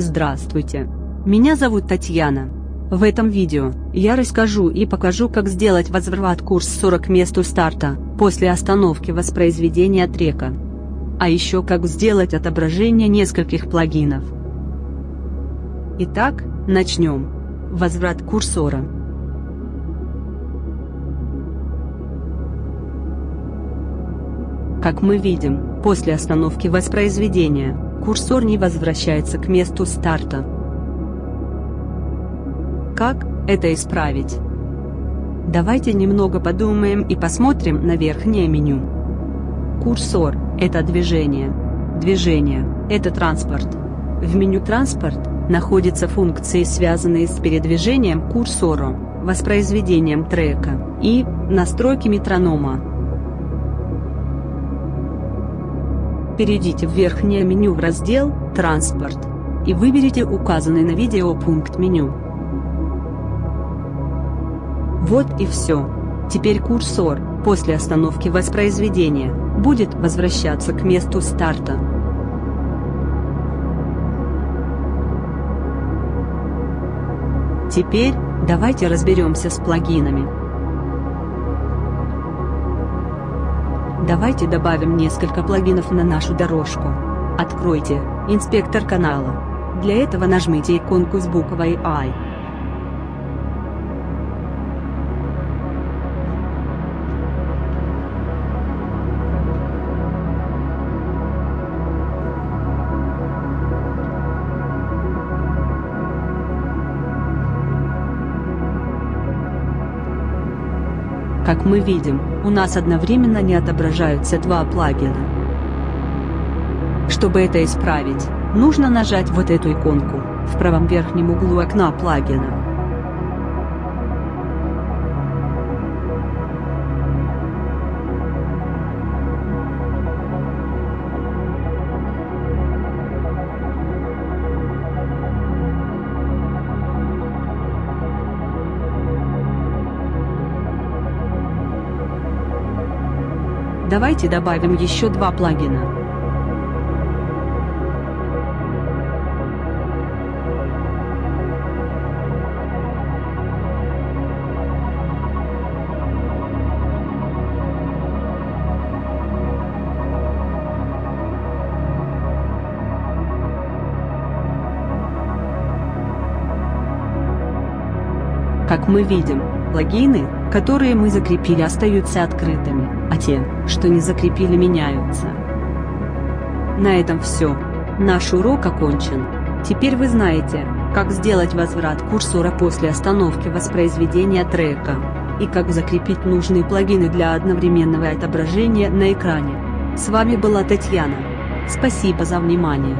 Здравствуйте! Меня зовут Татьяна. В этом видео я расскажу и покажу, как сделать возврат курс 40 к месту старта после остановки воспроизведения трека. А еще как сделать отображение нескольких плагинов. Итак, начнем. Возврат курсора. Как мы видим, после остановки воспроизведения курсор не возвращается к месту старта. Как это исправить? Давайте немного подумаем и посмотрим на верхнее меню. Курсор – это движение. Движение – это транспорт. В меню «Транспорт» находятся функции, связанные с передвижением курсора, воспроизведением трека и настройки метронома. Перейдите в верхнее меню в раздел «Транспорт» и выберите указанный на видео пункт меню. Вот и все. Теперь курсор после остановки воспроизведения будет возвращаться к месту старта. Теперь давайте разберемся с плагинами. Давайте добавим несколько плагинов на нашу дорожку. Откройте «Инспектор канала». Для этого нажмите иконку с буквой «I». Как мы видим, у нас одновременно не отображаются два плагина. Чтобы это исправить, нужно нажать вот эту иконку в правом верхнем углу окна плагина. Давайте добавим еще два плагина. Как мы видим, плагины, которые мы закрепили, остаются открытыми, а те, что не закрепили, меняются. На этом все. Наш урок окончен. Теперь вы знаете, как сделать возврат курсора после остановки воспроизведения трека и как закрепить нужные плагины для одновременного отображения на экране. С вами была Татьяна. Спасибо за внимание.